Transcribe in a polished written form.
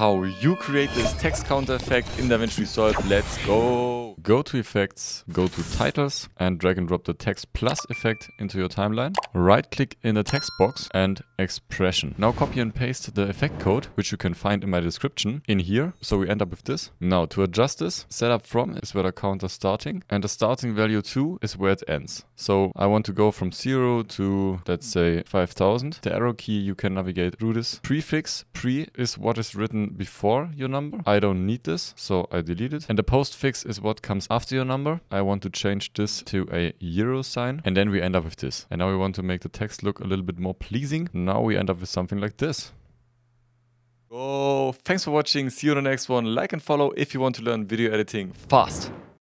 how you create this text counter effect in DaVinci Resolve. Let's go. Go to effects, go to titles and drag and drop the text plus effect into your timeline. Right click in the text box and expression. Now copy and paste the effect code, which you can find in my description in here. So we end up with this. Now to adjust this, setup from is where the counter starting and the starting value to is where it ends. So I want to go from 0 to, let's say, 5,000. The arrow key, you can navigate through this. Prefix, pre is what is written before your number. I don't need this, so I delete it. And the postfix is what comes after your number. I want to change this to a euro sign. And then we end up with this. And now we want to make the text look a little bit more pleasing. Now we end up with something like this. Oh, thanks for watching. See you in the next one. Like and follow if you want to learn video editing fast.